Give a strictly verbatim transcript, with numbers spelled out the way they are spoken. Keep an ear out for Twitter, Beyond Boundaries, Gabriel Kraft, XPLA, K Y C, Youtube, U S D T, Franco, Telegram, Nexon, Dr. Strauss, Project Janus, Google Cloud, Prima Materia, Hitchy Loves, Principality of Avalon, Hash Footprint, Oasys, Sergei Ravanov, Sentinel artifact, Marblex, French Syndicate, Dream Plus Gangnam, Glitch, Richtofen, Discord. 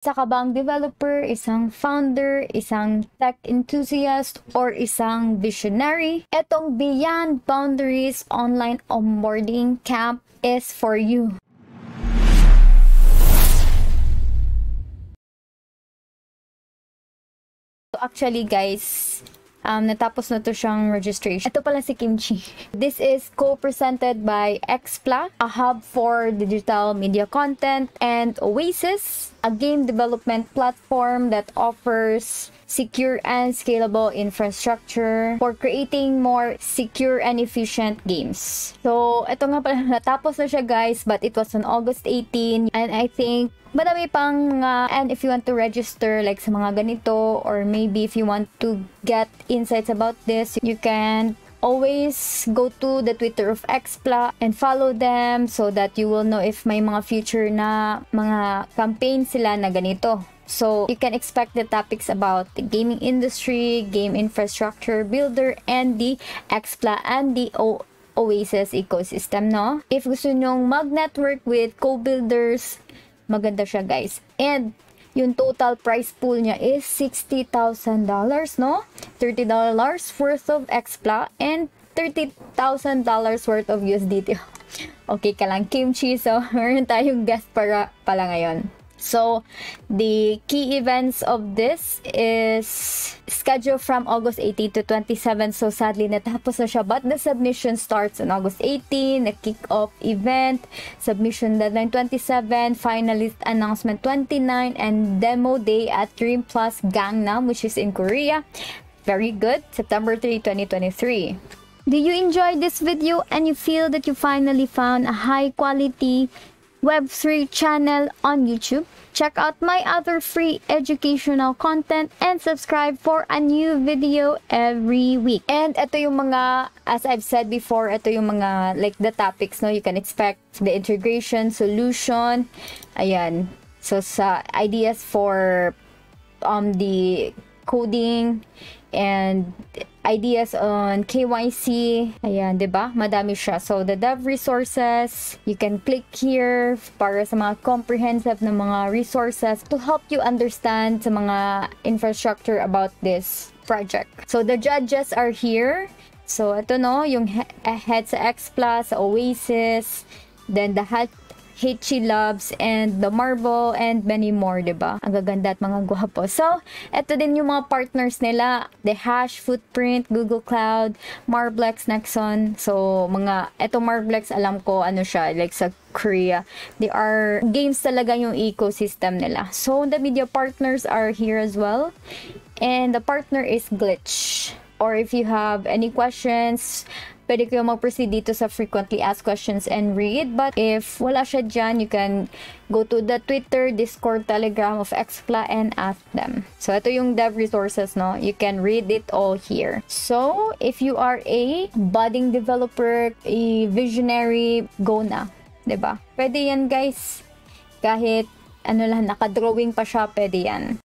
Isa ka bang developer, isang founder, isang tech enthusiast, or isang visionary? Etong Beyond Boundaries Online Onboarding Camp is for you. So actually guys, Um, natapos na to siyang registration. Ito pala si Kimchi. This is co-presented by X P L A, a hub for digital media content, and Oasys, a game development platform that offers secure and scalable infrastructure for creating more secure and efficient games. So, ito nga pala, natapos na siya guys, but it was on August eighteenth, and I think madami pang mga, uh, and if you want to register like sa mga ganito, or maybe if you want to get insights about this, you can always go to the Twitter of X P L A and follow them so that you will know if may mga future na mga campaign sila na ganito. So, you can expect the topics about the gaming industry, game infrastructure builder, and the X P L A and the O. Oasys ecosystem, no? If gusto nyong mag-network with co-builders, maganda siya guys. And yung total price pool niya is sixty thousand dollars, no? thirty dollars worth of X P L A and thirty thousand dollars worth of U S D T. Okay ka lang, Kimchi. So, meron tayong guest para pala ngayon. So, the key events of this is scheduled from August eighteenth to twenty-seventh. So, sadly, natapos na siya. But the submission starts on August eighteenth, the kick-off event, submission deadline twenty-seventh, finalist announcement twenty-ninth, and demo day at Dream Plus Gangnam, which is in Korea. Very good. September third, twenty twenty-three. Do you enjoy this video and you feel that you finally found a high-quality Web three channel on YouTube? Check out my other free educational content and subscribe for a new video every week. And ito yung mga, as I've said before, ito yung mga like the topics, no? You can expect the integration, solution, ayan. So sa ideas for um the coding and ideas on K Y C, ayan, diba? Madami siya. So, the dev resources, you can click here para sa mga comprehensive na mga resources to help you understand sa mga infrastructure about this project. So, the judges are here. So, ito no, yung he head sa X P L A, sa Oasys, then the Hitchy Loves, and the Marble, and many more, diba? Ang gaganda at mga guwapo. So, eto din yung mga partners nila. The Hash Footprint, Google Cloud, Marblex, Nexon. So, mga, eto Marblex, alam ko, ano siya, like sa Korea. They are games talaga yung ecosystem nila. So, the media partners are here as well. And the partner is Glitch. Or if you have any questions, pwede kayo mag-proceed dito sa frequently asked questions and read. But if wala siya dyan, you can go to the Twitter, Discord, Telegram of X P L A and ask them. So, ito yung dev resources, no? You can read it all here. So, if you are a budding developer, a visionary, go na. Diba? Pwede yan, guys. Kahit, ano lang, nakadrawing pa siya, pwede yan.